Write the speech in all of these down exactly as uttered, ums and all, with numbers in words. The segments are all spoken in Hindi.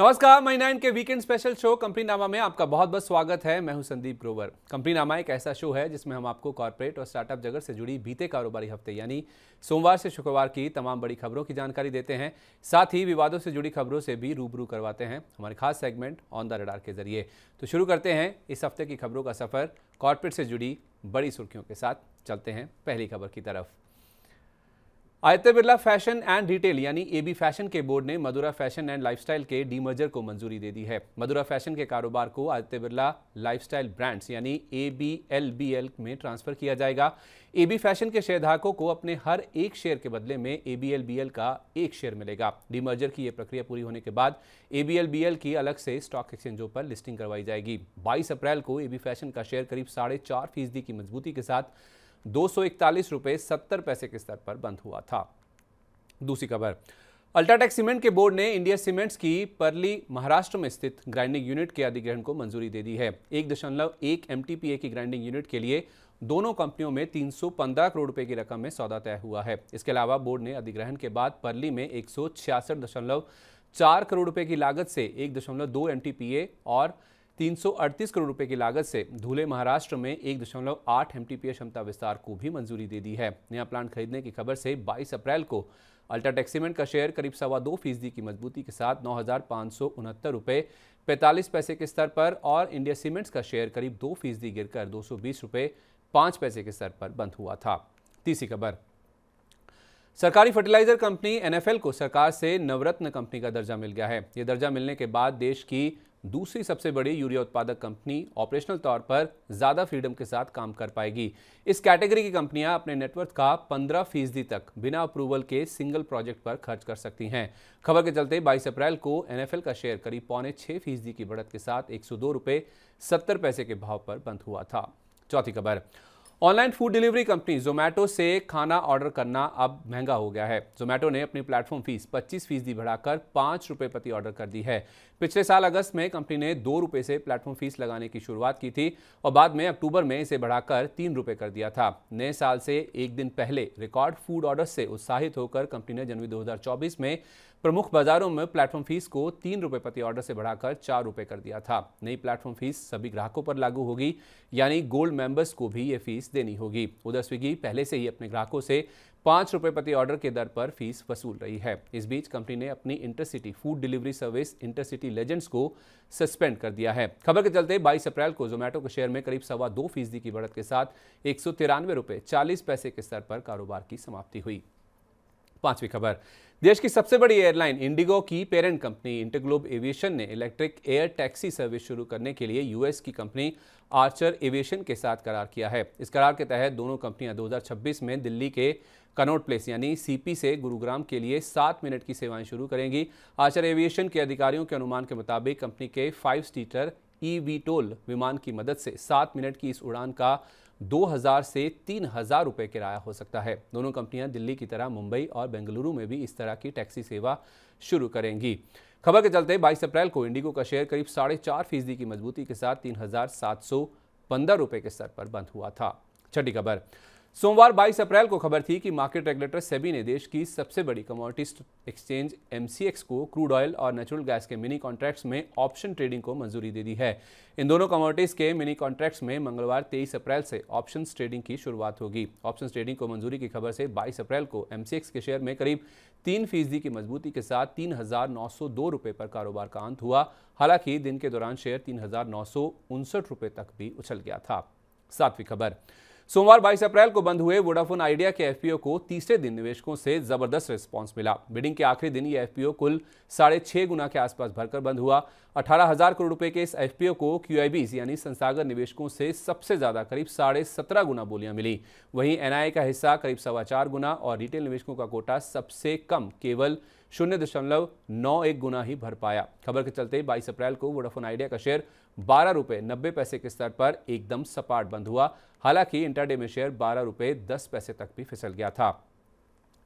नमस्कार, महीना इनके वीकेंड स्पेशल शो कंपनी नामा में आपका बहुत बहुत स्वागत है। मैं हूं संदीप ग्रोवर। कंपनी नामा एक ऐसा शो है जिसमें हम आपको कॉर्पोरेट और स्टार्टअप जगत से जुड़ी बीते कारोबारी हफ्ते यानी सोमवार से शुक्रवार की तमाम बड़ी खबरों की जानकारी देते हैं, साथ ही विवादों से जुड़ी खबरों से भी रूबरू करवाते हैं हमारे खास सेगमेंट ऑन द रडार के जरिए। तो शुरू करते हैं इस हफ्ते की खबरों का सफर कॉर्पोरेट से जुड़ी बड़ी सुर्खियों के साथ। चलते हैं पहली खबर की तरफ। Aditya Birla fashion and retail यानी एबी फैशन के बोर्ड ने मदुरा फैशन एंड लाइफस्टाइल के डीमर्जर को मंजूरी दे दी है। मदुरा फैशन के कारोबार को आदित्य बिरला लाइफस्टाइल ब्रांड्स यानी A B L B L में ट्रांसफर किया जाएगा। एबी फैशन के शेयरधारकों को अपने हर एक शेयर के बदले में A B L B L का एक शेयर मिलेगा। डीमर्जर की ये प्रक्रिया पूरी होने के बाद A B L B L की अलग से स्टॉक एक्सचेंजों पर लिस्टिंग करवाई जाएगी। बाईस अप्रैल को एबी फैशन का शेयर करीब साढ़े चार फीसदी की मजबूती के साथ दो सौ इकतालीस रुपये सत्तर पैसे के स्तर पर बंद हुआ था। दूसरी खबर, अल्ट्राटेक सीमेंट के बोर्ड ने इंडिया सीमेंट्स की परली महाराष्ट्र में स्थित ग्राइंडिंग यूनिट के अधिग्रहण को मंजूरी दे दी है। एक दशमलव एक एम टी पी ए की ग्राइंडिंग यूनिट के लिए दोनों कंपनियों में तीन सौ पंद्रह करोड़ रुपए की रकम में सौदा तय हुआ है। इसके अलावा बोर्ड ने अधिग्रहण के बाद परली में एक सौ छियासठ दशमलव चार करोड़ रुपए की लागत से एक दशमलव दो एम टी पी ए और तीन सौ अड़तीस करोड़ रुपए की लागत से धुले महाराष्ट्र में एक दशमलव आठ एम टी पी ए क्षमता विस्तार को भी मंजूरी दे दी है। नया प्लांट खरीदने की खबर से बाईस अप्रैल को अल्ट्राटेक सीमेंट का शेयर करीब सवा दो फीसदी की मजबूती के साथ नौ हज़ार पाँच सौ उनहत्तर रुपये पैंतालीस पैसे के स्तर पर और इंडिया सीमेंट्स का शेयर करीब दो फीसदी गिरकर दो सौ बीस रुपये पाँच पैसे के स्तर पर बंद हुआ था। तीसरी खबर, सरकारी fertiliser company N F L को सरकार से नवरत्न कंपनी का दर्जा मिल गया है। ये दर्जा मिलने के बाद देश की दूसरी सबसे बड़ी यूरिया उत्पादक कंपनी ऑपरेशनल तौर पर ज़्यादा फ्रीडम के साथ काम कर पाएगी। इस कैटेगरी की कंपनियां अपने नेटवर्थ का पंद्रह फीसदी तक बिना अप्रूवल के सिंगल प्रोजेक्ट पर खर्च कर सकती हैं। खबर के चलते बाईस अप्रैल को एन एफ एल का शेयर करीब पौने छः फीसदी की बढ़त के साथ एक सौ दो रुपये सत्तर पैसे के भाव पर बंद हुआ था। चौथी खबर, online food delivery company Zomato से खाना ऑर्डर करना अब महंगा हो गया है। जोमैटो ने अपनी प्लेटफॉर्म फीस पच्चीस फीसदी बढ़ाकर पाँच रुपये प्रति ऑर्डर कर दी है। पिछले साल अगस्त में कंपनी ने दो रुपये से प्लेटफॉर्म फीस लगाने की शुरुआत की थी और बाद में अक्टूबर में इसे बढ़ाकर तीन रुपये कर दिया था। नए साल से एक दिन पहले रिकॉर्ड फूड ऑर्डर से उत्साहित होकर कंपनी ने जनवरी दो हज़ार चौबीस में प्रमुख बाजारों में प्लेटफॉर्म फीस को तीन रुपये प्रति ऑर्डर से बढ़ाकर चार रुपये कर दिया था। नई प्लेटफॉर्म फीस सभी ग्राहकों पर लागू होगी, यानी गोल्ड मेंबर्स को भी ये फीस देनी होगी। उधर स्विगी पहले से ही अपने ग्राहकों से पाँच रुपये प्रति ऑर्डर के दर पर फीस वसूल रही है। इस बीच कंपनी ने अपनी intercity food delivery service intercity legends को सस्पेंड कर दिया है। खबर के चलते बाईस अप्रैल को जोमैटो के शेयर में करीब सवा दो फीसदी की बढ़त के साथ एक सौ तिरानवे रुपये चालीस पैसे के स्तर पर कारोबार की समाप्ति हुई। पांचवी खबर, देश की सबसे बड़ी एयरलाइन इंडिगो की पेरेंट कंपनी इंटरग्लोब एविएशन ने इलेक्ट्रिक एयर टैक्सी सर्विस शुरू करने के लिए यूएस की कंपनी आर्चर एविएशन के साथ करार किया है। इस करार के तहत दोनों कंपनियां दो हज़ार छब्बीस में दिल्ली के कनॉट प्लेस यानी सी पी से गुरुग्राम के लिए सात मिनट की सेवाएं शुरू करेंगी। आर्चर एविएशन के अधिकारियों के अनुमान के मुताबिक कंपनी के फाइव सीटर ई वीटोल विमान की मदद से सात मिनट की इस उड़ान का दो हज़ार से तीन हज़ार रुपये किराया हो सकता है। दोनों कंपनियां दिल्ली की तरह मुंबई और बेंगलुरु में भी इस तरह की टैक्सी सेवा शुरू करेंगी। खबर के चलते बाईस अप्रैल को इंडिगो का शेयर करीब साढ़े चार फीसदी की मजबूती के साथ तीन हज़ार सात सौ पंद्रह रुपये के स्तर पर बंद हुआ था। छठी खबर, सोमवार बाईस अप्रैल को खबर थी कि मार्केट रेगुलेटर सेबी ने देश की सबसे बड़ी commodity exchange M C X को क्रूड ऑयल और नेचुरल गैस के मिनी कॉन्ट्रैक्ट्स में ऑप्शन ट्रेडिंग को मंजूरी दे दी है। इन दोनों कमोडिटीज़ के मिनी कॉन्ट्रैक्ट्स में मंगलवार तेईस अप्रैल से ऑप्शन ट्रेडिंग की शुरुआत होगी। ऑप्शन ट्रेडिंग को मंजूरी की खबर से बाईस अप्रैल को एम सी एक्स के शेयर में करीब तीन फीसदी की मजबूती के साथ तीन हज़ार नौ सौ दो रुपये पर कारोबार का अंत हुआ। हालांकि दिन के दौरान शेयर तीन हज़ार नौ सौ उनसठ रुपये तक भी उछल गया था। सातवीं खबर, सोमवार बाईस अप्रैल को बंद हुए वोडाफोन आइडिया के एफ पी ओ को तीसरे दिन निवेशकों से जबरदस्त रिस्पांस मिला। बिडिंग के आखिरी दिन ये एफ पी ओ कुल साढ़े छः गुना के आसपास भरकर बंद हुआ। अठारह हज़ार करोड़ रुपए के इस एफ पी ओ को क्यू आई बीज़ यानी संस्थागत निवेशकों से सबसे ज़्यादा करीब साढ़े सत्रह गुना बोलियां मिली। वहीं एन आई ए का हिस्सा करीब सवा चार गुना और रिटेल निवेशकों का कोटा सबसे कम केवल शून्य दशमलव नौ एक गुना ही भर पाया। खबर के चलते बाईस अप्रैल को वोडाफोन आइडिया का शेयर बारह रुपये नब्बे पैसे के स्तर पर एकदम सपाट बंद हुआ। हालांकि इंटरडे में शेयर बारह रुपये दस पैसे तक भी फिसल गया था।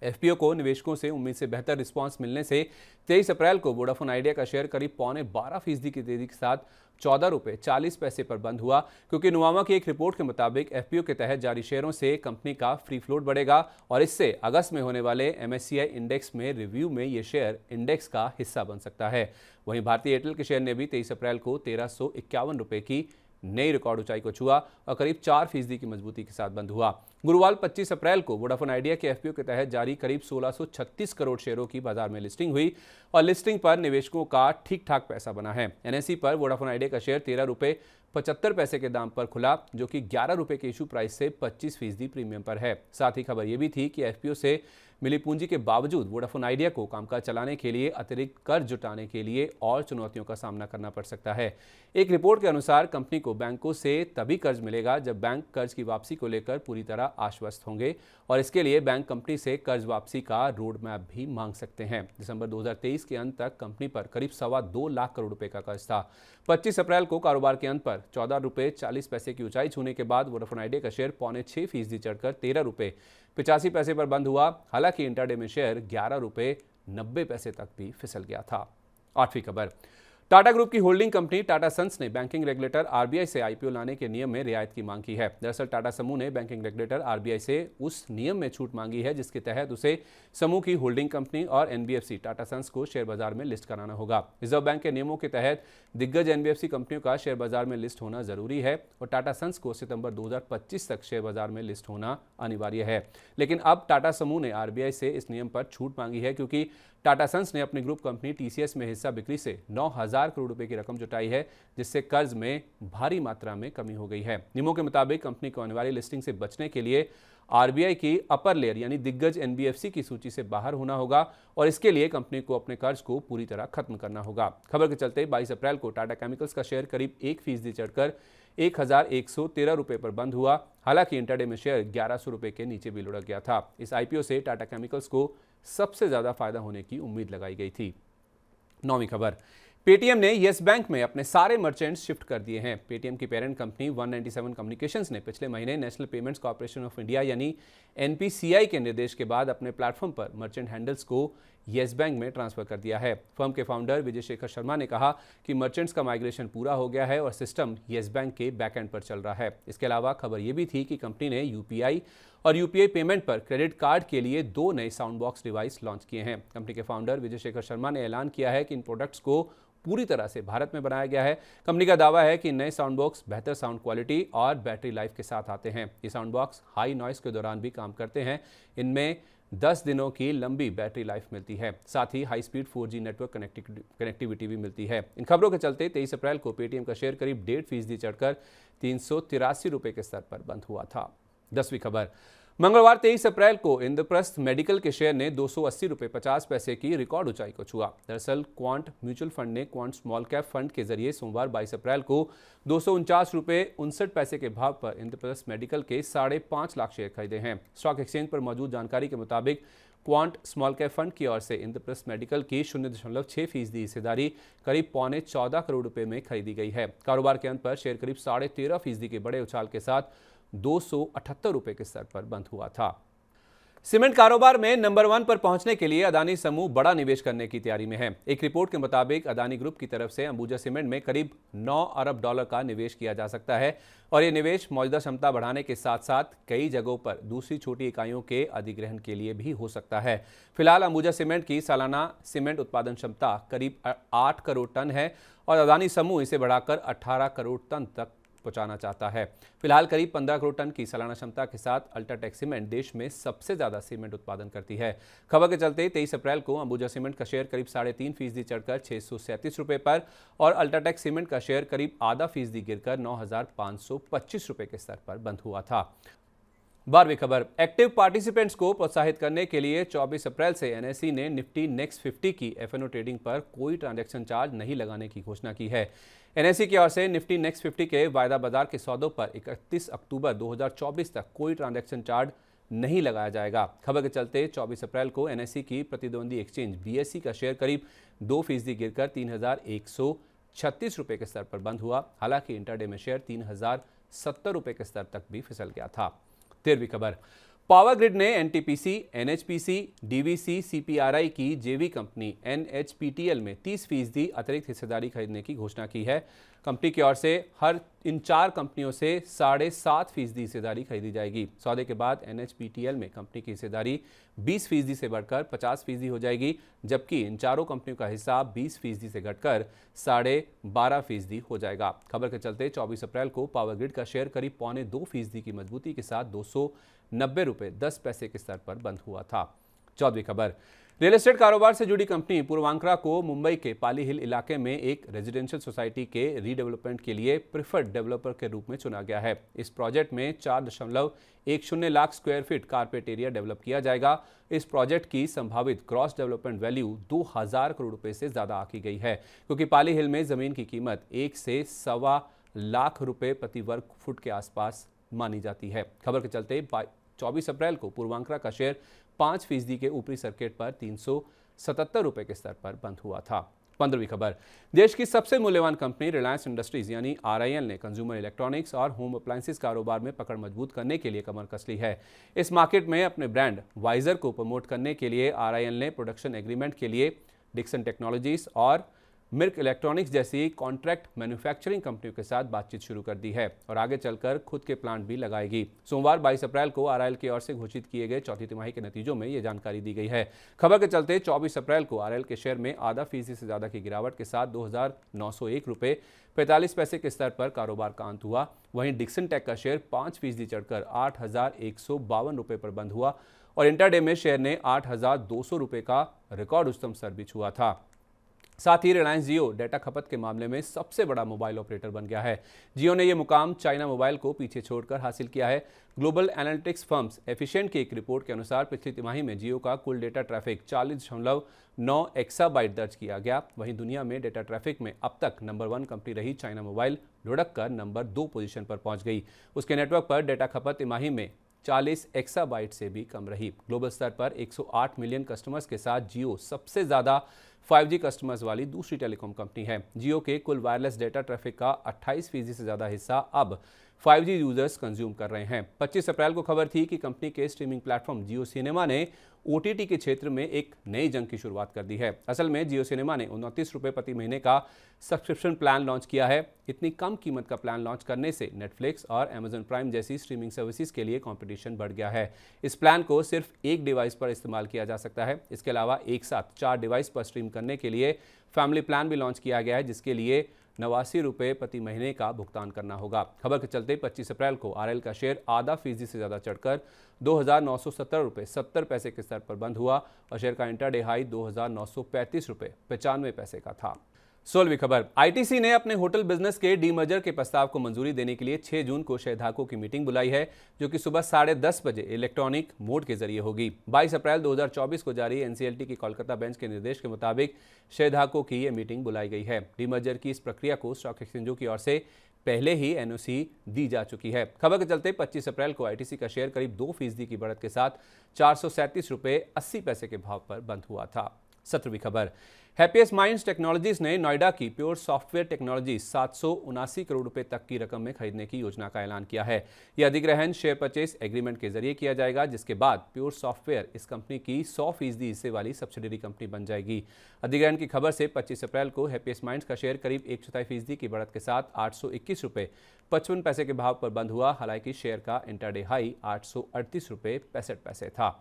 एफपीओ को निवेशकों से उम्मीद से बेहतर रिस्पांस मिलने से तेईस अप्रैल को वोडाफोन आइडिया का शेयर करीब पौने बारह फीसदी की तेजी के साथ चौदह रुपये चालीस पैसे पर बंद हुआ, क्योंकि नोवामा की एक रिपोर्ट के मुताबिक एफपीओ के तहत जारी शेयरों से कंपनी का फ्री फ्लोट बढ़ेगा और इससे अगस्त में होने वाले एमएससीआई इंडेक्स में रिव्यू में ये शेयर इंडेक्स का हिस्सा बन सकता है। वहीं भारतीय एयरटेल के शेयर ने भी तेईस अप्रैल को तेरह सौ इक्यावन रुपये की नई रिकॉर्ड ऊंचाई को छुआ और करीब चार फीसदी की मजबूती के साथ बंद हुआ। गुरुवार पच्चीस अप्रैल को वोडाफोन आइडिया के एफपीओ के तहत जारी करीब सोलह सौ छत्तीस करोड़ शेयरों की बाजार में लिस्टिंग हुई और लिस्टिंग पर निवेशकों का ठीक ठाक पैसा बना है। एनएसई पर वोडाफोन आइडिया का शेयर तेरह रुपये पचहत्तर पैसे के दाम पर खुला, जो कि ग्यारह रुपये के इशू प्राइस से पच्चीस फीसदी प्रीमियम पर है। साथ ही खबर ये भी थी कि एफपीओ से मिली पूंजी के बावजूद वोडाफोन आइडिया को कामकाज चलाने के लिए अतिरिक्त कर जुटाने के लिए और चुनौतियों का सामना करना पड़ सकता है। एक रिपोर्ट के अनुसार कंपनी को बैंकों से तभी कर्ज मिलेगा जब बैंक कर्ज की वापसी को लेकर पूरी तरह आश्वस्त होंगे और इसके लिए बैंक कंपनी से कर्ज वापसी का रोड मैप भी मांग सकते हैं। दिसंबर दो हज़ार तेईस के अंत तक कंपनी पर करीब सवा दो लाख करोड़ रुपए का कर्ज था। पच्चीस अप्रैल को कारोबार के अंत पर चौदह रुपये चालीस पैसे की ऊंचाई छूने के बाद वोडाफोन आइडिया का शेयर पौने छः फीसदी चढ़कर तेरह रुपये पिचासी पैसे पर बंद हुआ। हालांकि इंटरडे में शेयर ग्यारह रुपये नब्बे पैसे तक भी फिसल गया था। आठवीं खबर, टाटा ग्रुप की होल्डिंग कंपनी टाटा सन्स ने बैंकिंग रेगुलेटर आरबीआई से आईपीओ लाने के नियम में रियायत की मांग की है। दरअसल टाटा समूह ने बैंकिंग रेगुलेटर आरबीआई से उस नियम में छूट मांगी है जिसके तहत उसे समूह की होल्डिंग कंपनी और एनबीएफसी टाटा सन्स को शेयर बाजार में लिस्ट कराना होगा। रिजर्व बैंक के नियमों के तहत दिग्गज एनबीएफसी कंपनियों का शेयर बाजार में लिस्ट होना जरूरी है और टाटा सन्स को सितंबर दो हजार पच्चीस तक शेयर बाजार में लिस्ट होना अनिवार्य है। लेकिन अब टाटा समूह ने आरबीआई से इस नियम पर छूट मांगी है क्योंकि टाटा सन्स ने अपनी ग्रुप कंपनी टीसीएस में हिस्सा बिक्री से नौ हजार करोड़ रुपए की रकम जुटाई है, जिससे कर्ज में भारी मात्रा में कमी हो गई है। नियमों के मुताबिक कंपनी को अनिवार्य लिस्टिंग से बचने के लिए आरबीआई की अपर लेयर यानी दिग्गज एनबीएफसी की सूची से बाहर होना होगा और इसके लिए कंपनी को अपने कर्ज को पूरी तरह खत्म करना होगा। खबर के चलते बाईस अप्रैल को टाटा केमिकल्स का शेयर करीब एक फीसदी चढ़कर एक हजार एक सौ तेरह रुपये पर बंद हुआ। हालांकि इंटरडे में शेयर ग्यारह सौ रुपये के नीचे भी लुढ़क गया था। इस आईपीओ से टाटा केमिकल्स को सबसे ज्यादा फायदा होने की उम्मीद लगाई गई थी। नौवीं खबर, पेटीएम ने येस बैंक में अपने सारे मर्चेंट्स शिफ्ट कर दिए हैं। पेटीएम की parent company one ninety seven communications ने पिछले महीने national payments corporation of India यानी एनपीसीआई के निर्देश के बाद अपने प्लेटफॉर्म पर मर्चेंट हैंडल्स को येस बैंक में ट्रांसफर कर दिया है। फर्म के फाउंडर विजय शेखर शर्मा ने कहा कि मर्चेंट्स का माइग्रेशन पूरा हो गया है और सिस्टम येस बैंक के बैकएंड पर चल रहा है। इसके अलावा खबर ये भी थी कि कंपनी ने यूपीआई और यूपीआई पेमेंट पर क्रेडिट कार्ड के लिए दो नए साउंड बॉक्स डिवाइस लॉन्च किए हैं। कंपनी के फाउंडर विजय शेखर शर्मा ने ऐलान किया है कि इन प्रोडक्ट्स को पूरी तरह से भारत में बनाया गया है। कंपनी का दावा है कि नए साउंड बॉक्स बेहतर साउंड क्वालिटी और बैटरी लाइफ के साथ आते हैं। ये साउंड बॉक्स हाई नॉइस के दौरान भी काम करते हैं। इनमें दस दिनों की लंबी बैटरी लाइफ मिलती है, साथ ही high speed four G network connectivity भी मिलती है। इन खबरों के चलते तेईस अप्रैल को पेटीएम का शेयर करीब डेढ़ फीसदी चढ़कर तीन सौ तिरासी रुपये के स्तर पर बंद हुआ था। दसवीं खबर, मंगलवार तेईस अप्रैल को इंद्रप्रस्थ मेडिकल के शेयर ने दो सौ अस्सी रुपये पचास पैसे की रिकॉर्ड ऊंचाई को छुआ। दरअसल क्वांट म्यूचुअल फंड ने क्वांट स्मॉल कैप फंड के जरिए सोमवार बाईस अप्रैल को दो सौ उनचास रुपये उनसठ पैसे के भाव पर इंद्रप्रस्थ मेडिकल के साढ़े पाँच लाख शेयर खरीदे हैं। स्टॉक एक्सचेंज पर मौजूद जानकारी के मुताबिक क्वांट स्मॉल कैप फंड की ओर से इंद्रप्रस्थ मेडिकल की शून्य दशमलव छः फीसदी हिस्सेदारी करीब पौने चौदह करोड़ रुपये में खरीदी गई है। कारोबार के अंत पर शेयर करीब साढ़े तेरह फीसदी के बड़े उछाल के साथ दो सौ अठहत्तर रुपये के स्तर पर बंद हुआ था। सीमेंट कारोबार में नंबर वन पर पहुंचने के लिए अदानी समूह बड़ा निवेश करने की तैयारी में है। एक रिपोर्ट के मुताबिक अदानी ग्रुप की तरफ से अंबुजा सीमेंट में करीब नौ अरब डॉलर का निवेश किया जा सकता है और ये निवेश मौजूदा क्षमता बढ़ाने के साथ साथ कई जगहों पर दूसरी छोटी इकाइयों के अधिग्रहण के लिए भी हो सकता है। फिलहाल अंबुजा सीमेंट की सालाना सीमेंट उत्पादन क्षमता करीब आठ करोड़ टन है और अदानी समूह इसे बढ़ाकर अट्ठारह करोड़ टन तक पहुंचाना चाहता है। फिलहाल करीब पंद्रह करोड़ टन की सालाना क्षमता के साथ अल्ट्राटेक सीमेंट देश में सबसे ज्यादा सीमेंट उत्पादन करती है। खबर के चलते तेईस अप्रैल को अंबुजा सीमेंट का शेयर करीब साढ़े तीन फीसदी चढ़कर छः सौ सैंतीस रुपये पर और अल्ट्राटेक सीमेंट का शेयर करीब आधा फीसदी गिरकर नौ हजार पाँच सौ पच्चीस रुपये के स्तर पर बंद हुआ था। बारहवीं खबर, एक्टिव पार्टिसिपेंट्स को प्रोत्साहित करने के लिए चौबीस अप्रैल से एनएसई ने निफ्टी नेक्स्ट फिफ्टी की एफएनओ ट्रेडिंग पर कोई ट्रांजैक्शन चार्ज नहीं लगाने की घोषणा की है। एनएसई की ओर से निफ्टी नेक्स्ट फिफ्टी के वायदा बाजार के सौदों पर इकतीस अक्टूबर दो हज़ार चौबीस तक कोई ट्रांजैक्शन चार्ज नहीं लगाया जाएगा। खबर के चलते चौबीस अप्रैल को एनएसई की प्रतिद्वंदी एक्सचेंज बीएसई का शेयर करीब दो फीसदी गिरकर तीन हजार एक सौ छत्तीस रुपये के स्तर पर बंद हुआ। हालांकि इंटरडे में शेयर तीन हजार सत्तर रुपये के स्तर तक भी फिसल गया था। तेरहवीं खबर, पावर ग्रिड ने एनटीपीसी, एनएचपीसी, डीवीसी, सीपीआरआई की जेवी कंपनी एनएचपीटीएल में तीस फीसदी अतिरिक्त हिस्सेदारी खरीदने की घोषणा की है। कंपनी की ओर से हर इन चार कंपनियों से साढ़े सात फीसदी हिस्सेदारी खरीदी जाएगी। सौदे के बाद एनएचपीटीएल में कंपनी की हिस्सेदारी बीस फीसदी से बढ़कर पचास फीसदी हो जाएगी, जबकि इन चारों कंपनियों का हिस्सा बीस फीसदी से घटकर साढ़े बारह फीसदी हो जाएगा। खबर के चलते चौबीस अप्रैल को पावर ग्रिड का शेयर करीब पौने दो फीसदी की मजबूती के साथ दो सौ नब्बे रुपये दस पैसे के स्तर पर बंद हुआ था। चौदहवीं खबर, रियल एस्टेट कारोबार से जुड़ी कंपनी पूर्वांकरा को मुंबई के पाली हिल इलाके में एक रेजिडेंशियल सोसाइटी के रीडेवलपमेंट के लिए प्रिफर्ड डेवलपर के रूप में चुना गया है। इस प्रोजेक्ट में चार दशमलव एक शून्य lakh square feet carpet area develop किया जाएगा। इस प्रोजेक्ट की संभावित क्रॉस डेवलपमेंट वैल्यू दो हजार करोड़ रुपये से ज़्यादा आकी गई है, क्योंकि पाली हिल में जमीन की कीमत एक से सवा लाख रुपये प्रति वर्ग फुट के आसपास मानी जाती है। खबर के चलते चौबीस अप्रैल को पूर्वांकरा का शेयर पाँच फीसदी के ऊपरी सर्किट पर तीन सौ सतहत्तर रुपये के स्तर पर बंद हुआ था। पंद्रहवीं खबर, देश की सबसे मूल्यवान कंपनी रिलायंस इंडस्ट्रीज यानी आरआईएल ने कंज्यूमर इलेक्ट्रॉनिक्स और होम अप्लायंसेस कारोबार में पकड़ मजबूत करने के लिए कमर कस ली है। इस मार्केट में अपने ब्रांड वाइजर को प्रमोट करने के लिए आरआईएल ने प्रोडक्शन एग्रीमेंट के लिए डिक्सन टेक्नोलॉजीज और मिर्क इलेक्ट्रॉनिक्स जैसी कॉन्ट्रैक्ट मैन्युफैक्चरिंग कंपनियों के साथ बातचीत शुरू कर दी है और आगे चलकर खुद के प्लांट भी लगाएगी। सोमवार बाईस अप्रैल को आरआईएल की ओर से घोषित किए गए चौथी तिमाही के नतीजों में यह जानकारी दी गई है। खबर के चलते चौबीस अप्रैल को आरआईएल के शेयर में आधा फीसदी से ज़्यादा की गिरावट के साथ दो हज़ार नौ सौ एक रुपये पैंतालीस पैसे के स्तर पर कारोबार का अंत हुआ। वहीं डिक्सन टेक का शेयर पाँच फीसदी चढ़कर आठ हज़ार एक सौ बावन रुपये पर बंद हुआ और इंटरडे में शेयर ने आठ हज़ार दो सौ रुपये का रिकॉर्ड उच्चतम स्तर भी छुआ था। साथ ही रिलायंस जियो डेटा खपत के मामले में सबसे बड़ा मोबाइल ऑपरेटर बन गया है। जियो ने यह मुकाम चाइना मोबाइल को पीछे छोड़कर हासिल किया है। ग्लोबल एनालिटिक्स फर्म्स एफिशिएंट की एक रिपोर्ट के अनुसार पिछली तिमाही में जियो का कुल डेटा ट्रैफिक चालीस दशमलव नौ एक्साबाइट दर्ज किया गया। वहीं दुनिया में डेटा ट्रैफिक में अब तक नंबर वन कंपनी रही चाइना मोबाइल लुढ़क कर नंबर दो पोजीशन पर पहुंच गई। उसके नेटवर्क पर डेटा खपत तिमाही में चालीस एक्साबाइट से भी कम रही। ग्लोबल स्तर पर एक सौ आठ मिलियन कस्टमर्स के साथ जियो सबसे ज़्यादा फाइव जी कस्टमर्स वाली दूसरी टेलीकॉम कंपनी है। जियो के कुल वायरलेस डेटा ट्रैफिक का अट्ठाईस फीसदी से ज़्यादा हिस्सा अब फाइव जी यूजर्स कंज्यूम कर रहे हैं। पच्चीस अप्रैल को खबर थी कि कंपनी के स्ट्रीमिंग प्लेटफॉर्म जियो सिनेमा ने ओटीटी के क्षेत्र में एक नई जंग की शुरुआत कर दी है। असल में जियो सिनेमा ने उनतीस रुपये प्रति महीने का सब्सक्रिप्शन प्लान लॉन्च किया है। इतनी कम कीमत का प्लान लॉन्च करने से नेटफ्लिक्स और अमेजन प्राइम जैसी स्ट्रीमिंग सर्विसेज के लिए कॉम्पिटिशन बढ़ गया है। इस प्लान को सिर्फ एक डिवाइस पर इस्तेमाल किया जा सकता है। इसके अलावा एक साथ चार डिवाइस पर स्ट्रीम करने के लिए फैमिली प्लान भी लॉन्च किया गया है, जिसके लिए नवासी रुपये प्रति महीने का भुगतान करना होगा। खबर के चलते पच्चीस अप्रैल को आरएल का शेयर आधा फीसदी से ज़्यादा चढ़कर दो हज़ार नौ सौ सत्तर रुपये सत्तर पैसे के स्तर पर बंद हुआ और शेयर का इंटरडे हाई दो हज़ार नौ सौ पैंतीस रुपये पचानवे पैसे का था। सोलहवीं खबर, आईटीसी ने अपने होटल बिजनेस के डीमर्जर के प्रस्ताव को मंजूरी देने के लिए छह जून को शेयरधारकों की मीटिंग बुलाई है, जो कि सुबह साढ़े दस बजे इलेक्ट्रॉनिक मोड के जरिए होगी। बाईस अप्रैल दो हज़ार चौबीस को जारी एनसीएलटी की कोलकाता बेंच के निर्देश के मुताबिक शेयरधारकों की ये मीटिंग बुलाई गई है। डीमर्जर की इस प्रक्रिया को स्टॉक एक्सचेंजों की ओर से पहले ही एनओसी दी जा चुकी है। खबर के चलते पच्चीस अप्रैल को आईटीसी का शेयर करीब दो फीसदी की बढ़त के साथ चार सौ सैंतीस रुपये अस्सी पैसे के भाव पर बंद हुआ था। सत्रहवीं खबर, हैप्पीएस्ट माइंड्स टेक्नोलॉजीज ने नोएडा की प्योर सॉफ्टवेयर टेक्नोलॉजी सात सौ उनासी करोड़ रुपए तक की रकम में खरीदने की योजना का ऐलान किया है। यह अधिग्रहण शेयर परचेस एग्रीमेंट के जरिए किया जाएगा, जिसके बाद प्योर सॉफ्टवेयर इस कंपनी की सौ फीसदी हिस्से वाली सब्सिडरी कंपनी बन जाएगी। अधिग्रहण की खबर से पच्चीस अप्रैल को हैप्पीएस्ट माइंड्स का शेयर करीब एक चौथाई फीसदी की बढ़त के साथ आठ सौ इक्कीस रुपये पचपन पैसे के भाव पर बंद हुआ। हालांकि शेयर का इंटरडे हाई आठ सौ अड़तीस रुपये पैंसठ पैसे था।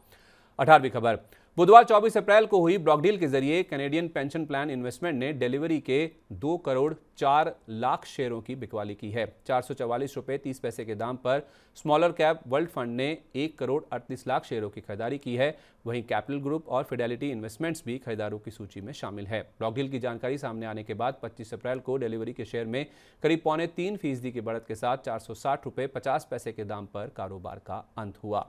अठारहवीं खबर, बुधवार चौबीस अप्रैल को हुई ब्लॉक डील के जरिए कैनेडियन पेंशन प्लान इन्वेस्टमेंट ने डिलीवरी के दो करोड़ चार लाख शेयरों की बिकवाली की है। चार सौ चवालीस रुपये तीस पैसे के दाम पर स्मॉलर कैप वर्ल्ड फंड ने एक करोड़ अड़तीस लाख शेयरों की खरीदारी की है। वहीं कैपिटल ग्रुप और फिडेलिटी इन्वेस्टमेंट्स भी खरीदारों की सूची में शामिल है। ब्लॉक डील की जानकारी सामने आने के बाद पच्चीस अप्रैल को डिलीवरी के शेयर में करीब पौने तीन फीसदी की बढ़त के साथ चार सौ साठ रुपये पचास पैसे के दाम पर कारोबार का अंत हुआ।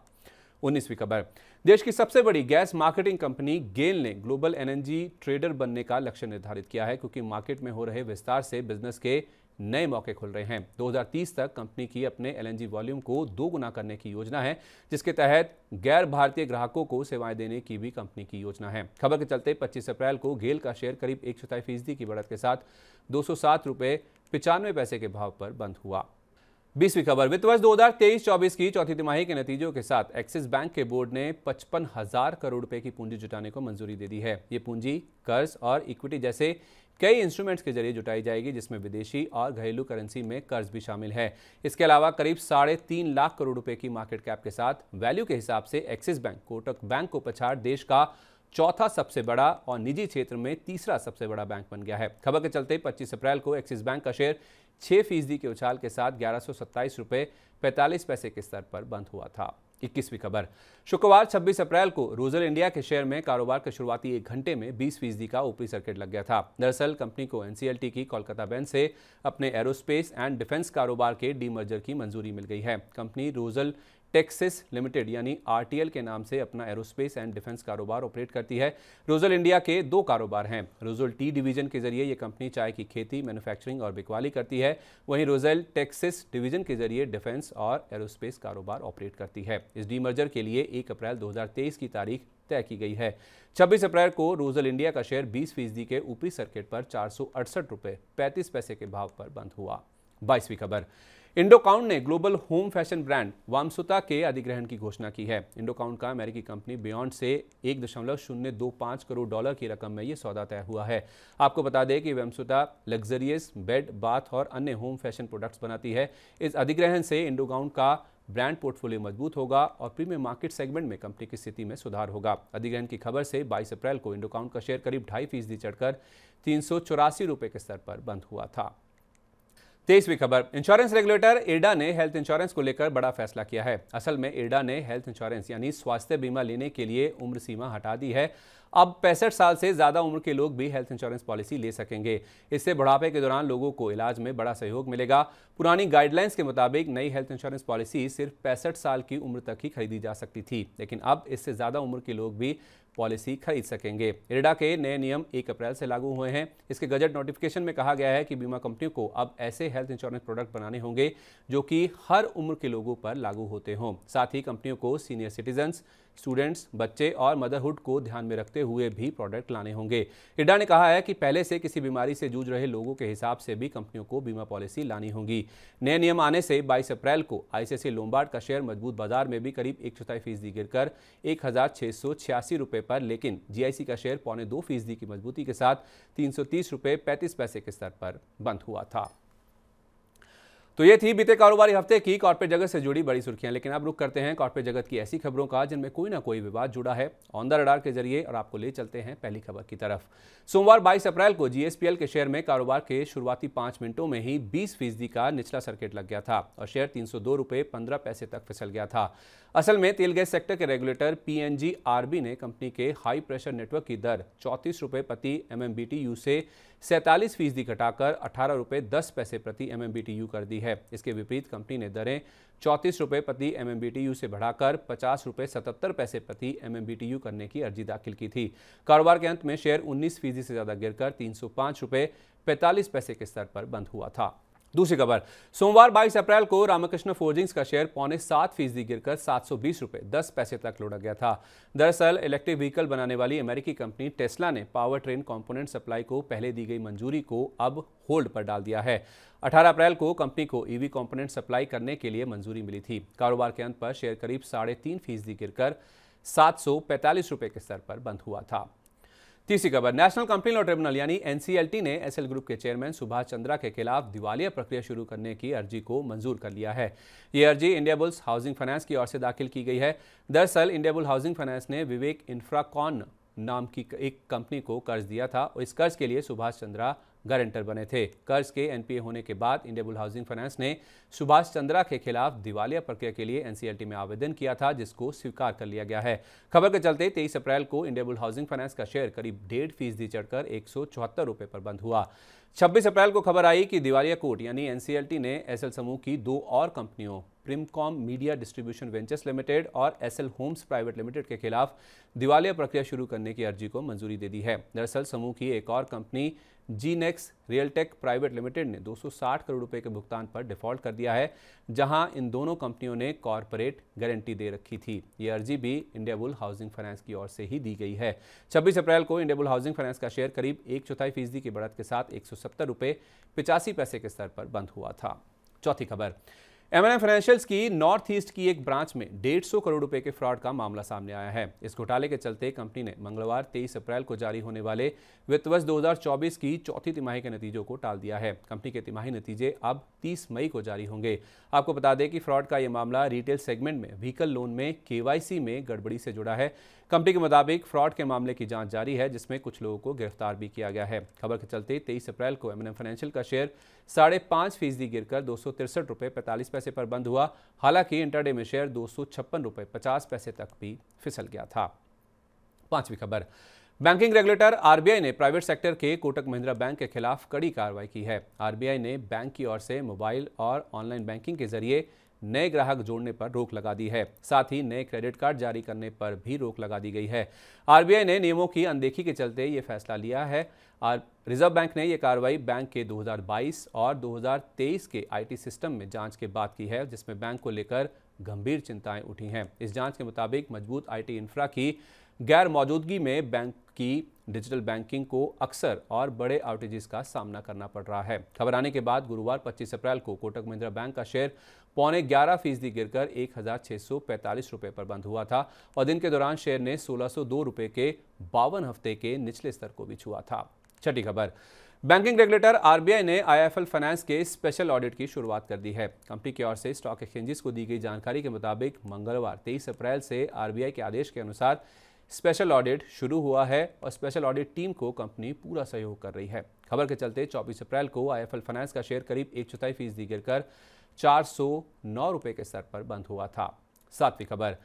उन्नीसवीं खबर, देश की सबसे बड़ी गैस मार्केटिंग कंपनी गेल ने ग्लोबल एनर्जी ट्रेडर बनने का लक्ष्य निर्धारित किया है, क्योंकि मार्केट में हो रहे विस्तार से बिजनेस के नए मौके खुल रहे हैं। दो हज़ार तीस तक कंपनी की अपने एलएनजी वॉल्यूम को दो गुना करने की योजना है, जिसके तहत गैर भारतीय ग्राहकों को सेवाएं देने की भी कंपनी की योजना है। खबर के चलते पच्चीस अप्रैल को गेल का शेयर करीब एक चौथाई फीसदी की बढ़त के साथ दो सौ सात रुपये पचानवे पैसे के भाव पर बंद हुआ। बीसवीं खबर, वित्त वर्ष दो हज़ार तेईस चौबीस की चौथी तिमाही के नतीजों के साथ एक्सिस बैंक के बोर्ड ने पचपन हजार करोड़ रुपए की पूंजी जुटाने को मंजूरी दे दी है। ये पूंजी कर्ज और इक्विटी जैसे कई इंस्ट्रूमेंट्स के जरिए जुटाई जाएगी, जिसमें विदेशी और घरेलू करेंसी में कर्ज भी शामिल है। इसके अलावा करीब साढ़े तीन लाख करोड़ रुपए की मार्केट कैप के साथ वैल्यू के हिसाब से एक्सिस बैंक कोटक बैंक को पछाड़ देश का चौथा सबसे बड़ा और निजी क्षेत्र में तीसरा सबसे बड़ा बैंक बन गया है। खबर के चलते पच्चीस अप्रैल को एक्सिस बैंक का शेयर छह फीसदी के उछाल के साथ ग्यारह सौ सत्ताईस रुपये पैंतालीस पैसे के स्तर पर बंद हुआ था। इक्कीसवीं खबर, शुक्रवार छब्बीस अप्रैल को रोजल इंडिया के शेयर में कारोबार के शुरुआती एक घंटे में बीस फीसदी का ऊपरी सर्किट लग गया था। दरअसल कंपनी को एनसीएलटी की कोलकाता बेंच से अपने एरोस्पेस एंड डिफेंस कारोबार के डीमर्जर की मंजूरी मिल गई है। कंपनी रोजल टेक्सिस लिमिटेड यानी आरटीएल के नाम से अपना एरोस्पेस एंड डिफेंस कारोबार ऑपरेट करती है। रोजल इंडिया के दो कारोबार हैं। रोजल टी डिवीजन के जरिए ये कंपनी चाय की खेती, मैन्युफैक्चरिंग और बिकवाली करती है। वहीं रोजल टेक्सिस डिवीजन के जरिए डिफेंस और एरोस्पेस कारोबार ऑपरेट करती है। इस डीमर्जर के लिए एक अप्रैल दो हजार तेईस की तारीख तय की गई है। छब्बीस अप्रैल को रोजल इंडिया का शेयर बीस फीसदी के ऊपरी सर्किट पर चार सौ अड़सठ रुपये पैंतीस पैसे के भाव पर बंद हुआ। बाईसवीं खबर, इंडोकाउंट ने global home fashion brand Wamsutta के अधिग्रहण की घोषणा की है। इंडोकाउंट का अमेरिकी कंपनी बियॉन्ड से एक दशमलव शून्य दो पाँच करोड़ डॉलर की रकम में ये सौदा तय हुआ है। आपको बता दें कि वामसुता लग्जरियस बेड, बाथ और अन्य होम फैशन प्रोडक्ट्स बनाती है। इस अधिग्रहण से इंडोकाउंट का ब्रांड पोर्टफोलियो मजबूत होगा और प्रीमियम मार्केट सेगमेंट में कंपनी की स्थिति में सुधार होगा। अधिग्रहण की खबर से बाईस अप्रैल को इंडोकाउंट का शेयर करीब ढाई फीसदी चढ़कर तीन सौ चौरासी रुपये के स्तर पर बंद हुआ था। तेईसवीं खबर, इंश्योरेंस रेगुलेटर इरडा ने हेल्थ इंश्योरेंस को लेकर बड़ा फैसला किया है। असल में इरडा ने हेल्थ इंश्योरेंस यानी स्वास्थ्य बीमा लेने के लिए उम्र सीमा हटा दी है। अब पैंसठ साल से ज़्यादा उम्र के लोग भी हेल्थ इंश्योरेंस पॉलिसी ले सकेंगे। इससे बुढ़ापे के दौरान लोगों को इलाज में बड़ा सहयोग मिलेगा। पुरानी गाइडलाइंस के मुताबिक नई हेल्थ इंश्योरेंस पॉलिसी सिर्फ पैंसठ साल की उम्र तक ही खरीदी जा सकती थी, लेकिन अब इससे ज़्यादा उम्र के लोग भी पॉलिसी खरीद सकेंगे। इरडा के नए नियम एक अप्रैल से लागू हुए हैं। इसके गजट नोटिफिकेशन में कहा गया है कि बीमा कंपनियों को अब ऐसे हेल्थ इंश्योरेंस प्रोडक्ट बनाने होंगे जो कि हर उम्र के लोगों पर लागू होते हों। साथ ही कंपनियों को सीनियर सिटीजन्स, स्टूडेंट्स, बच्चे और मदरहुड को ध्यान में रखते हुए भी प्रोडक्ट लाने होंगे। इरडा ने कहा है कि पहले से किसी बीमारी से जूझ रहे लोगों के हिसाब से भी कंपनियों को बीमा पॉलिसी लानी होगी। नए नियम आने से बाईस अप्रैल को आईसीआईसीआई लोम्बार्ड का शेयर मजबूत बाजार में भी करीब एक चौथाई फीसदी गिरकर एक हजार छह सौ छियासी रुपये पर, लेकिन जीआईसी का शेयर पौने दो फीसदी की मजबूती के साथ तीन सौ तीस रुपये पैंतीस पैसे के स्तर पर बंद हुआ था। तो ये थी बीते कारोबारी हफ्ते की कॉर्पोरेट जगत से जुड़ी बड़ी सुर्खियां। लेकिन अब रुक करते हैं कॉर्पोरेट जगत की ऐसी खबरों का जिनमें कोई ना कोई विवाद जुड़ा है। ऑन द रडार के जरिए और आपको ले चलते हैं पहली खबर की तरफ। सोमवार बाईस अप्रैल को जीएसपीएल के शेयर में कारोबार के शुरुआती पाँच मिनटों में ही बीस फीसदी का निचला सर्किट लग गया था और शेयर तीन सौ दो रुपये पंद्रह पैसे तक फिसल गया था। असल में तेल गैस सेक्टर के रेगुलेटर पीएनजी आरबी ने कंपनी के हाई प्रेशर नेटवर्क की दर चौंतीस रुपये प्रति एमएमबीटीयू से सैंतालीस फीसदी घटाकर अठारह रुपये दस पैसे प्रति एमएमबीटीयू कर दी है। इसके विपरीत कंपनी ने दरें चौंतीस रुपये प्रति एमएमबीटीयू से बढ़ाकर पचास रुपये सतहत्तर पैसे प्रति एमएमबीटीयू करने की अर्जी दाखिल की थी। कारोबार के अंत में शेयर उन्नीस फीसदी से ज़्यादा गिरकर तीन सौ पाँच रुपये पैंतालीस पैसे के स्तर पर बंद हुआ था। दूसरी खबर, सोमवार बाईस अप्रैल को रामकृष्ण फोर्जिंग्स का शेयर पौने सात फीसदी गिरकर सात सौ बीस रुपये दस पैसे तक लुढ़क गया था। दरअसल इलेक्ट्रिक व्हीकल बनाने वाली अमेरिकी कंपनी टेस्ला ने पावर ट्रेन कंपोनेंट सप्लाई को पहले दी गई मंजूरी को अब होल्ड पर डाल दिया है। अठारह अप्रैल को कंपनी को ईवी कंपोनेंट सप्लाई करने के लिए मंजूरी मिली थी। कारोबार के अंत पर शेयर करीब साढ़े तीन फीसदी गिरकर सात सौ पैंतालीस रुपये के स्तर पर बंद हुआ था। तीसरी खबर, नेशनल कंपनी लॉ ट्रिब्यूनल यानी एनसीएलटी ने एसएल ग्रुप के चेयरमैन सुभाष चंद्रा के खिलाफ दिवालिया प्रक्रिया शुरू करने की अर्जी को मंजूर कर लिया है। ये अर्जी इंडियाबुल्स हाउसिंग फाइनेंस की ओर से दाखिल की गई है। दरअसल इंडियाबुल्स हाउसिंग फाइनेंस ने विवेक इंफ्राकॉन नाम की एक कंपनी को कर्ज दिया था और इस कर्ज के लिए सुभाष चंद्रा गारंटर बने थे। कर्ज के एनपीए होने के बाद इंडियाबुल्स हाउसिंग फाइनेंस ने सुभाष चंद्रा के खिलाफ दिवालिया प्रक्रिया के लिए एनसीएलटी में आवेदन किया था, जिसको स्वीकार कर लिया गया है। खबर के चलते तेईस अप्रैल को इंडियाबुल्स हाउसिंग फाइनेंस का शेयर करीब डेढ़ फीसदी चढ़कर एक सौ चौहत्तर रुपये पर बंद हुआ। छब्बीस अप्रैल को खबर आई कि दिवालिया कोर्ट यानी एनसीएलटी ने एसएल समूह की दो और कंपनियों प्रिमकॉम मीडिया डिस्ट्रीब्यूशन वेंचर्स लिमिटेड और एसएल होम्स प्राइवेट लिमिटेड के खिलाफ दिवालिया प्रक्रिया शुरू करने की अर्जी को मंजूरी दे दी है। दरअसल समूह की एक और कंपनी जीनेक्स रियलटेक प्राइवेट लिमिटेड ने दो सौ साठ करोड़ रुपए के भुगतान पर डिफॉल्ट कर दिया है, जहां इन दोनों कंपनियों ने कॉरपोरेट गारंटी दे रखी थी। ये अर्जी भी इंडियाबुल्स हाउसिंग फाइनेंस की ओर से ही दी गई है। छब्बीस अप्रैल को इंडियाबुल्स हाउसिंग फाइनेंस का शेयर करीब एक चौथाई फीसदी की बढ़त के साथ एक सौ सत्तर रुपये पचासी पैसे के स्तर पर बंद हुआ था। चौथी खबर, एमएनएम फाइनेंशियल्स की नॉर्थ ईस्ट की एक ब्रांच में डेढ़ सौ करोड़ रुपए के फ्रॉड का मामला सामने आया है। इस घोटाले के चलते कंपनी ने मंगलवार तेईस अप्रैल को जारी होने वाले वित्त वर्ष दो हज़ार चौबीस की चौथी तिमाही के नतीजों को टाल दिया है। कंपनी के तिमाही नतीजे अब तीस मई को जारी होंगे। आपको बता दें कि फ्रॉड का यह मामला रिटेल सेगमेंट में व्हीकल लोन में केवाईसी में गड़बड़ी से जुड़ा है। कंपनी के मुताबिक फ्रॉड के मामले की जांच जारी है, जिसमें कुछ लोगों को गिरफ्तार भी किया गया है। खबर के चलते तेईस अप्रैल को एमएनएम फाइनेंशियल का शेयर साढ़े पाँच फीसदी गिरकर दो सौ तिरसठ रुपये पैंतालीस पैसे पर बंद हुआ। हालांकि इंटरडे में शेयर दो सौ छप्पन रुपये पचास पैसे तक भी फिसल गया था। पांचवी खबर, बैंकिंग रेगुलेटर आरबीआई ने प्राइवेट सेक्टर के कोटक महिंद्रा बैंक के खिलाफ कड़ी कार्रवाई की है। आरबीआई ने बैंक की ओर से मोबाइल और ऑनलाइन बैंकिंग के जरिए नए ग्राहक जोड़ने पर रोक लगा दी है। साथ ही नए क्रेडिट कार्ड जारी करने पर भी रोक लगा दी गई है। आरबीआई ने नियमों की अनदेखी के चलते ये फैसला लिया है। रिजर्व बैंक ने यह कार्रवाई बैंक के दो हज़ार बाईस और दो हज़ार तेईस के आईटी सिस्टम में जांच के बाद की है, जिसमें बैंक को लेकर गंभीर चिंताएं उठी हैं। इस जांच के मुताबिक मजबूत आईटी इंफ्रा की गैर मौजूदगी में बैंक की डिजिटल बैंकिंग को अक्सर और बड़े आउटेजेस का सामना करना पड़ रहा है। खबर आने के बाद गुरुवार पच्चीस अप्रैल को कोटक महिंद्रा बैंक का शेयर पौने ग्यारह फीसदी गिरकर एक हज़ार छः सौ पैंतालीस रुपये पर बंद हुआ था और दिन के दौरान शेयर ने सोलह सौ दो रुपये के बावन हफ्ते के निचले स्तर को भी छुआ था। छठी खबर, बैंकिंग रेगुलेटर आरबीआई ने आईआईएफएल फाइनेंस के स्पेशल ऑडिट की शुरुआत कर दी है। कंपनी की ओर से स्टॉक एक्सचेंजेस को दी गई जानकारी के मुताबिक मंगलवार तेईस अप्रैल से आरबीआई के आदेश के अनुसार स्पेशल ऑडिट शुरू हुआ है और स्पेशल ऑडिट टीम को कंपनी पूरा सहयोग कर रही है। खबर के चलते चौबीस अप्रैल को आईआईएफएल फाइनेंस का शेयर करीब एक चौथाई फीसदी गिरकर चार सौ नौ रुपये के स्तर पर बंद हुआ था। सातवीं खबर,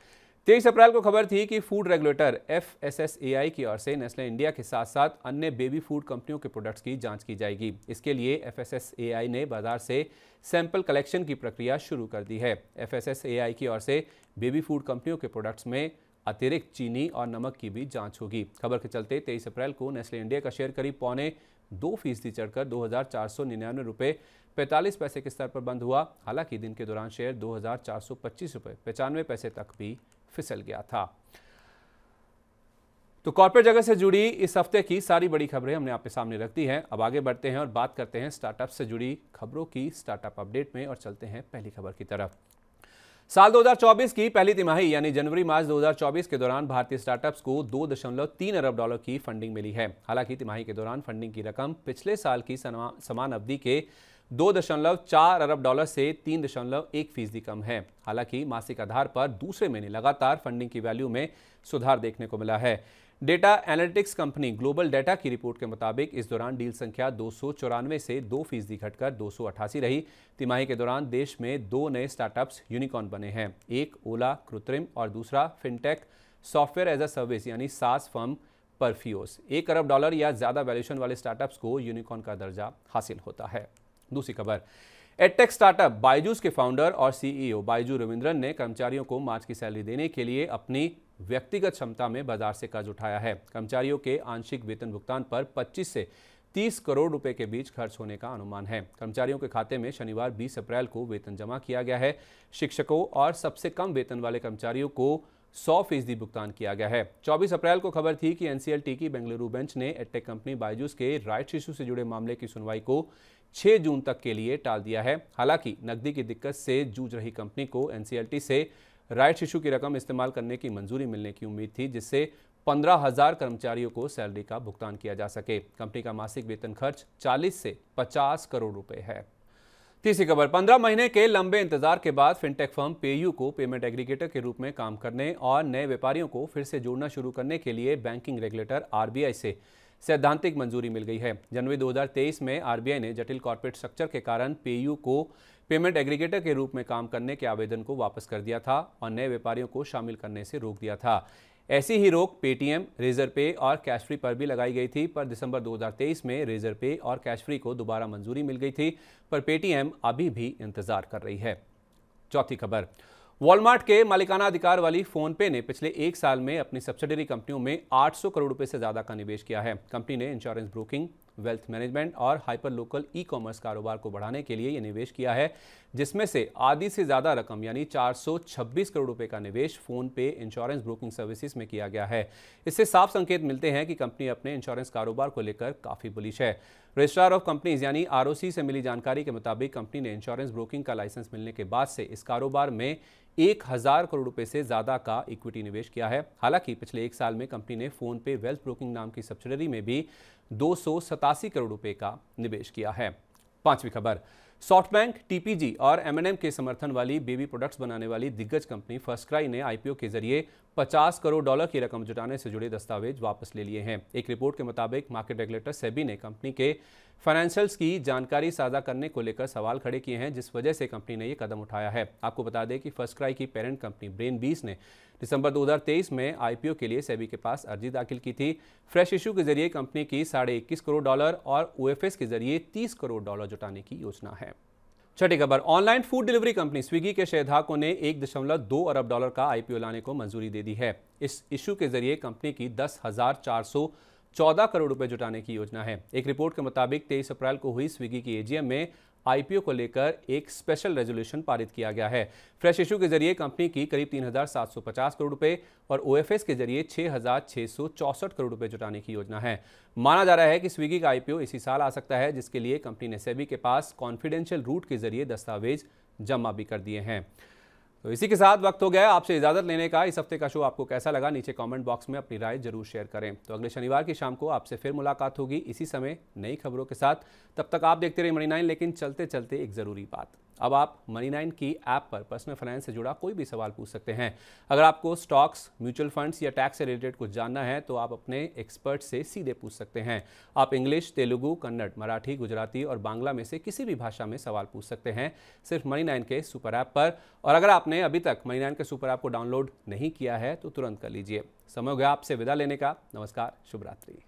तेईस अप्रैल को खबर थी कि food regulator F S S A I की ओर से नेस्ले इंडिया के साथ साथ अन्य बेबी फूड कंपनियों के प्रोडक्ट्स की जांच की जाएगी। इसके लिए F S S A I ने बाजार से सैंपल कलेक्शन की प्रक्रिया शुरू कर दी है। F S S A I की ओर से बेबी फूड कंपनियों के प्रोडक्ट्स में अतिरिक्त चीनी और नमक की भी जांच होगी। खबर के चलते तेईस अप्रैल को नेस्ले इंडिया का शेयर करीब पौने दो फीसदी चढ़कर दो हज़ार चार सौ निन्यानवे रुपये पैंतालीस पैसे के स्तर पर बंद हुआ। हालांकि दिन के दौरान शेयर दो हज़ार चार सौ पच्चीस रुपये पचानवे पैसे तक भी फिसल गया था। तो कॉर्पोरेट जगत से जुड़ी इस हफ्ते की सारी बड़ी खबरें हमने आपके सामने रख दी हैं। अब आगे बढ़ते हैं और बात करते हैं स्टार्टअप से जुड़ी खबरों की स्टार्टअप अपडेट में और चलते हैं पहली खबर की तरफ। साल दो हज़ार चौबीस की पहली तिमाही यानी जनवरी मार्च दो हज़ार चौबीस के दौरान भारतीय स्टार्टअप्स को दो दशमलव तीन अरब डॉलर की फंडिंग मिली है। हालांकि तिमाही के दौरान फंडिंग की रकम पिछले साल की समान अवधि के दो दशमलव चार अरब डॉलर से तीन दशमलव एक फीसदी कम है। हालांकि मासिक आधार पर दूसरे महीने लगातार फंडिंग की वैल्यू में सुधार देखने को मिला है। Data analytics company global data की रिपोर्ट के मुताबिक इस दौरान डील संख्या दो सौ चौरानवे से दो फीसदी घटकर दो सौ अट्ठासी रही। तिमाही के दौरान देश में दो नए स्टार्टअप्स यूनिकॉर्न बने हैं, एक ओला कृत्रिम और दूसरा fintech software as a service यानी सास फर्म परफ्यूस। एक अरब डॉलर या ज़्यादा वैल्यूएशन वाले स्टार्टअप्स को यूनिकॉर्न का दर्जा हासिल होता है। दूसरी खबर, एडटेक स्टार्टअप बायजूस के फाउंडर और सीईओ बायजू रविंद्रन ने कर्मचारियों को मार्च की सैलरी देने के लिए अपनी व्यक्तिगत क्षमता में बाजार से कर्ज उठाया है। कर्मचारियों के आंशिक वेतन भुगतान पर पच्चीस से तीस करोड़ रुपए के बीच खर्च होने का अनुमान है। कर्मचारियों के खाते में शनिवार बीस अप्रैल को वेतन जमा किया गया है। शिक्षकों और सबसे कम वेतन वाले कर्मचारियों को सौ फीसदी भुगतान किया गया है। चौबीस अप्रैल को खबर थी कि एनसीएलटी की बेंगलुरु बेंच ने एडटेक कंपनी बायजूस के राइट्स इशू से जुड़े मामले की सुनवाई को छह जून तक के लिए टाल दिया है। हालांकि नकदी की दिक्कत से जूझ रही कंपनी को एनसीएलटी से राइट्स इशू की रकम इस्तेमाल करने की मंजूरी मिलने की उम्मीद थी, जिससे पंद्रह हज़ार कर्मचारियों को सैलरी का भुगतान किया जा सके। कंपनी का मासिक वेतन खर्च चालीस से पचास करोड़ रुपए है। तीसरी खबर, पंद्रह महीने के लंबे इंतजार के बाद फिनटेक फर्म पेयू को पेमेंट एग्रीगेटर के रूप में काम करने और नए व्यापारियों को फिर से जोड़ना शुरू करने के लिए बैंकिंग रेगुलेटर आरबीआई से सैद्धांतिक मंजूरी मिल गई है। जनवरी दो हज़ार तेईस में आरबीआई ने जटिल कॉर्पोरेट स्ट्रक्चर के कारण पेयू को पेमेंट एग्रीगेटर के रूप में काम करने के आवेदन को वापस कर दिया था और नए व्यापारियों को शामिल करने से रोक दिया था। ऐसी ही रोक पेटीएम, रेजर पे और कैश फ्री पर भी लगाई गई थी, पर दिसंबर दो हज़ार तेईस में रेजर पे और कैश फ्री को दोबारा मंजूरी मिल गई थी, पर पेटीएम अभी भी इंतजार कर रही है। चौथी खबर, वॉलमार्ट के मालिकाना अधिकार वाली फ़ोनपे ने पिछले एक साल में अपनी सब्सिडरी कंपनियों में आठ सौ करोड़ रुपए से ज़्यादा का निवेश किया है। कंपनी ने इंश्योरेंस ब्रोकिंग, वेल्थ मैनेजमेंट और हाइपर लोकल ई कॉमर्स कारोबार को बढ़ाने के लिए ये निवेश किया है, जिसमें से आधी से ज़्यादा रकम यानी चार सौ छब्बीस करोड़ रुपए का निवेश फ़ोनपे इंश्योरेंस ब्रोकिंग सर्विसेज में किया गया है। इससे साफ संकेत मिलते हैं कि कंपनी अपने इंश्योरेंस कारोबार को लेकर काफ़ी बुलिश है। रजिस्ट्रार ऑफ कंपनीज यानी आरओसी से मिली जानकारी के मुताबिक कंपनी ने इंश्योरेंस ब्रोकिंग का लाइसेंस मिलने के बाद से इस कारोबार में एक हज़ार करोड़ रुपए से ज़्यादा का इक्विटी निवेश किया है। हालांकि पिछले एक साल में कंपनी ने फोन पे वेल्थ ब्रोकिंग नाम की सब्सिडरी में भी दो सौ सतासी करोड़ रुपये का निवेश किया है। पांचवी खबर, सॉफ्टबैंक, टीपीजी और एमएनएम के समर्थन वाली बेबी प्रोडक्ट्स बनाने वाली दिग्गज कंपनी फर्स्ट क्राई ने आईपीओ के जरिए पचास करोड़ डॉलर की रकम जुटाने से जुड़े दस्तावेज वापस ले लिए हैं। एक रिपोर्ट के मुताबिक मार्केट रेगुलेटर सेबी ने कंपनी के फाइनेंशियल्स की जानकारी साझा करने को लेकर सवाल खड़े किए हैं, जिस वजह से कंपनी ने यह कदम उठाया है। आपको बता दें कि फर्स्ट क्राई की पेरेंट कंपनी ब्रेन बीस ने दिसंबर दो हज़ार तेईस में आईपीओ के लिए सेबी के पास अर्जी दाखिल की थी। फ्रेश इशू के जरिए कंपनी की साढ़े इक्कीस करोड़ डॉलर और ओएफएस के जरिए तीस करोड़ डॉलर जुटाने की योजना है। छठी खबर, online food delivery company Swiggy के शेयरधारकों ने एक दशमलव दो अरब डॉलर का आईपीओ लाने को मंजूरी दे दी है। इस इशू के जरिए कंपनी की दस हजार चार सौ चौदह करोड़ रुपए जुटाने की योजना है। एक रिपोर्ट के मुताबिक तेईस अप्रैल को हुई स्विगी की एजीएम में आईपीओ को लेकर एक स्पेशल रेजोल्यूशन पारित किया गया है। फ्रेश इशू के जरिए कंपनी की करीब तीन हज़ार सात सौ पचास करोड़ रुपए और ओएफएस के जरिए छह हज़ार छह सौ चौंसठ करोड़ रुपए जुटाने की योजना है। माना जा रहा है कि स्विगी का आईपीओ इसी साल आ सकता है, जिसके लिए कंपनी ने सेबी के पास कॉन्फिडेंशियल रूट के जरिए दस्तावेज जमा भी कर दिए हैं। तो इसी के साथ वक्त हो गया आपसे इजाजत लेने का। इस हफ्ते का शो आपको कैसा लगा, नीचे कमेंट बॉक्स में अपनी राय जरूर शेयर करें। तो अगले शनिवार की शाम को आपसे फिर मुलाकात होगी इसी समय नई खबरों के साथ। तब तक आप देखते रहिए मनी नाइन। लेकिन चलते चलते एक ज़रूरी बात, अब आप मनी नाइन की ऐप पर पर्सनल फाइनेंस से जुड़ा कोई भी सवाल पूछ सकते हैं। अगर आपको स्टॉक्स, म्यूचुअल फंड्स या टैक्स से रिलेटेड कुछ जानना है तो आप अपने एक्सपर्ट से सीधे पूछ सकते हैं। आप इंग्लिश, तेलुगू, कन्नड़, मराठी, गुजराती और बांग्ला में से किसी भी भाषा में सवाल पूछ सकते हैं, सिर्फ मनी नाइन के सुपर ऐप पर। और अगर आपने अभी तक मनी नाइन के सुपर ऐप को डाउनलोड नहीं किया है तो तुरंत कर लीजिए। समय हो गया आपसे विदा लेने का। नमस्कार, शुभ रात्रि।